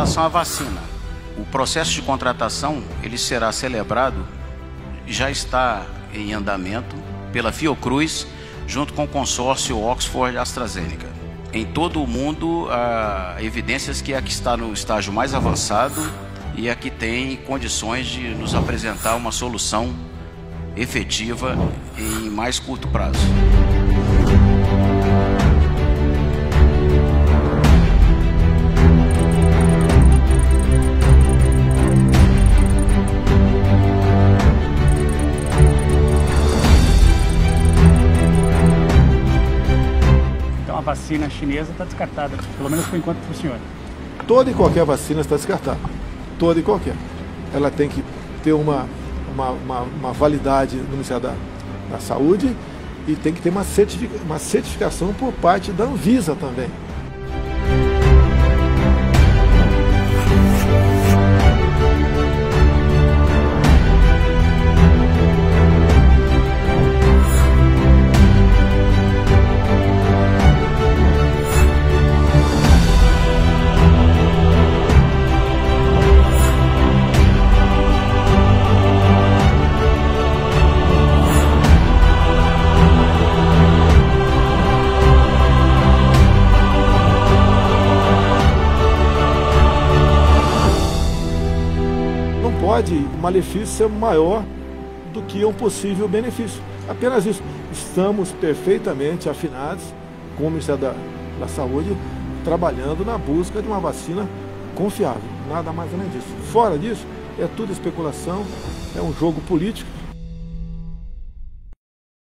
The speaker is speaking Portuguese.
relação à vacina, o processo de contratação ele será celebrado, já está em andamento pela Fiocruz, junto com o consórcio Oxford-AstraZeneca. Em todo o mundo, há evidências que é a que está no estágio mais avançado e a que tem condições de nos apresentar uma solução efetiva em mais curto prazo. Então a vacina chinesa está descartada, pelo menos por enquanto para o senhor. Toda e qualquer vacina está descartada, toda e qualquer. Ela tem que ter uma validade no Ministério da Saúde e tem que ter uma certificação por parte da Anvisa também. Pode um malefício maior do que um possível benefício. Apenas isso. Estamos perfeitamente afinados com o Ministério da Saúde, trabalhando na busca de uma vacina confiável. Nada mais além disso. Fora disso, é tudo especulação, é um jogo político.